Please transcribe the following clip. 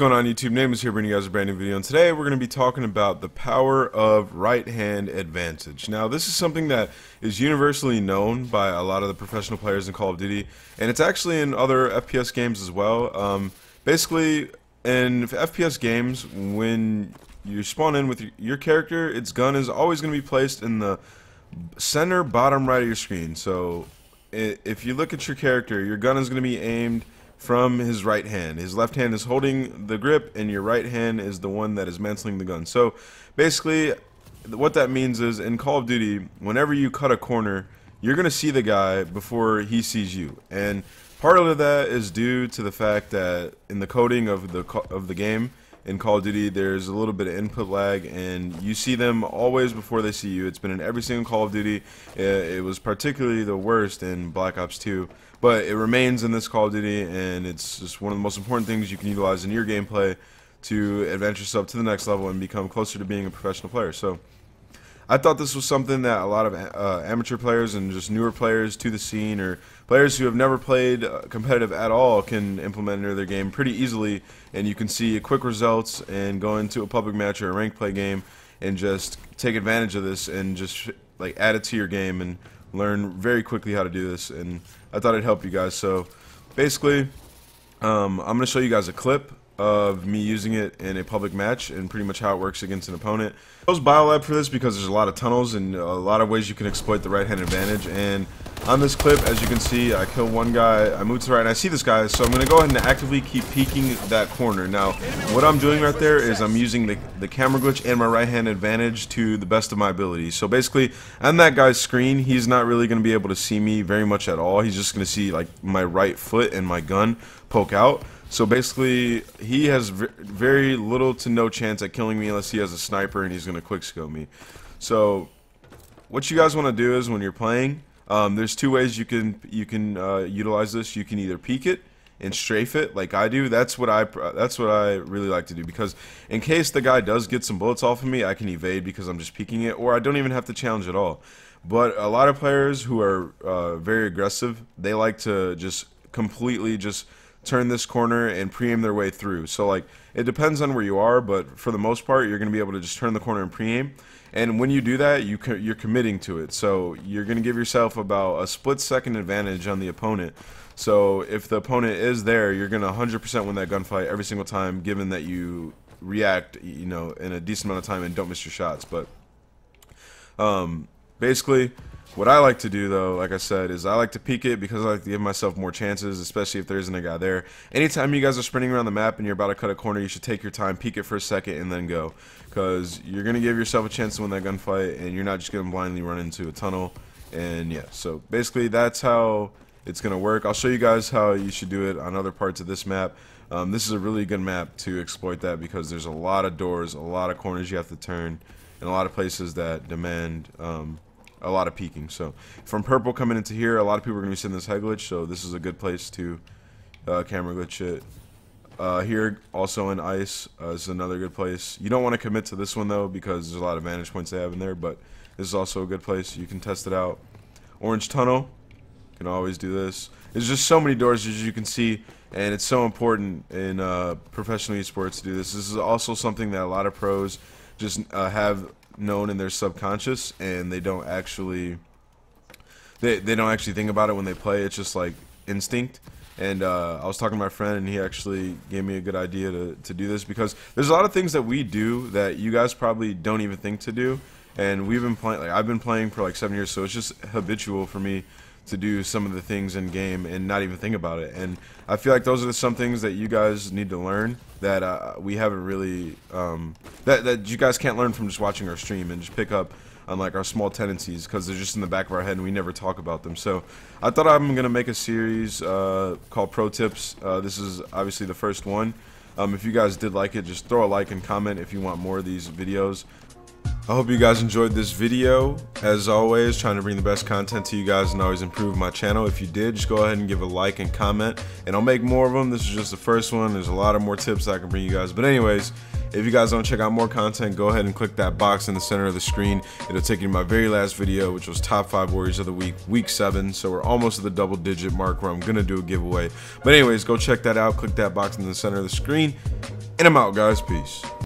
going on, YouTube? Namus here, bringing you guys a brand new video, and today we're going to be talking about the power of right hand advantage. Now, this is something that is universally known by a lot of the professional players in Call of Duty, and it's actually in other FPS games as well. Basically, in FPS games, when you spawn in with your character, its gun is always going to be placed in the center bottom right of your screen. So, if you look at your character, your gun is going to be aimed from his right hand. His left hand is holding the grip, and your right hand is the one that is mantling the gun. So basically what that means is, in Call of Duty, whenever you cut a corner, you're gonna see the guy before he sees you, and part of that is due to the fact that in the coding of the game in Call of Duty, there's a little bit of input lag, and you see them always before they see you. It's been in every single Call of Duty. It was particularly the worst in Black Ops 2, but it remains in this Call of Duty, and it's just one of the most important things you can utilize in your gameplay to advance yourself to the next level and become closer to being a professional player. So I thought this was something that a lot of amateur players and just newer players to the scene, or players who have never played competitive at all, can implement into their game pretty easily, and you can see quick results and go into a public match or a ranked play game and just take advantage of this and just like add it to your game and learn very quickly how to do this. And I thought it'd help you guys. So basically, I'm going to show you guys a clip of me using it in a public match and pretty much how it works against an opponent. I chose BioLab for this because there's a lot of tunnels and a lot of ways you can exploit the right hand advantage. And on this clip, as you can see, I kill one guy, I move to the right, and I see this guy, so I'm going to go ahead and actively keep peeking that corner. Now, what I'm doing right there is I'm using the camera glitch and my right hand advantage to the best of my ability. So basically, on that guy's screen, he's not really going to be able to see me very much at all. He's just going to see like my right foot and my gun poke out. So basically, he has very little to no chance at killing me unless he has a sniper and he's going to quickscope me. So what you guys want to do is, when you're playing, there's two ways you can utilize this. You can either peek it and strafe it like I do. That's what I really like to do, because in case the guy does get some bullets off of me, I can evade because I'm just peeking it, or I don't even have to challenge at all. But a lot of players who are very aggressive, they like to just completely just turn this corner and pre-aim their way through. So like, it depends on where you are, but for the most part, you're going to be able to just turn the corner and pre-aim. And when you do that, you're committing to it. So you're going to give yourself about a split-second advantage on the opponent. So if the opponent is there, you're going to 100% win that gunfight every single time, given that you react, you know, in a decent amount of time and don't miss your shots. But basically, what I like to do, though, like I said, is I like to peek it because I like to give myself more chances, especially if there isn't a guy there. Anytime you guys are sprinting around the map and you're about to cut a corner, you should take your time, peek it for a second, and then go, because you're going to give yourself a chance to win that gunfight, and you're not just going to blindly run into a tunnel. And yeah, so basically that's how it's going to work. I'll show you guys how you should do it on other parts of this map. This is a really good map to exploit that, because there's a lot of doors, a lot of corners you have to turn, and a lot of places that demand a lot of peeking. So from purple coming into here, a lot of people are going to be sending this head glitch, so this is a good place to camera glitch it. Here also in ice is another good place. You don't want to commit to this one though, because there's a lot of vantage points they have in there, but this is also a good place. You can test it out. Orange tunnel, you can always do this. There's just so many doors, as you can see, and it's so important in professional esports to do this. This is also something that a lot of pros just have known in their subconscious, and they don't actually think about it when they play. It's just like instinct. And I was talking to my friend, and he actually gave me a good idea to do this, because there's a lot of things that we do that you guys probably don't even think to do. And we've been playing, like I've been playing for like 7 years, so it's just habitual for me to do some of the things in game and not even think about it. And I feel like those are some things that you guys need to learn that we haven't really that you guys can't learn from just watching our stream and just pick up on like our small tendencies, because they're just in the back of our head and we never talk about them. So I thought I'm gonna make a series called Pro Tips. This is obviously the first one. If you guys did like it, just throw a like and comment if you want more of these videos. I hope you guys enjoyed this video. As always, trying to bring the best content to you guys and always improve my channel. If you did, just go ahead and give a like and comment, and I'll make more of them. This is just the first one. There's a lot of more tips I can bring you guys. But anyways, if you guys want to check out more content, go ahead and click that box in the center of the screen. It'll take you to my very last video, which was Top 5 Warriors of the Week, Week 7. So we're almost at the double-digit mark where I'm going to do a giveaway. But anyways, go check that out. Click that box in the center of the screen. And I'm out, guys. Peace.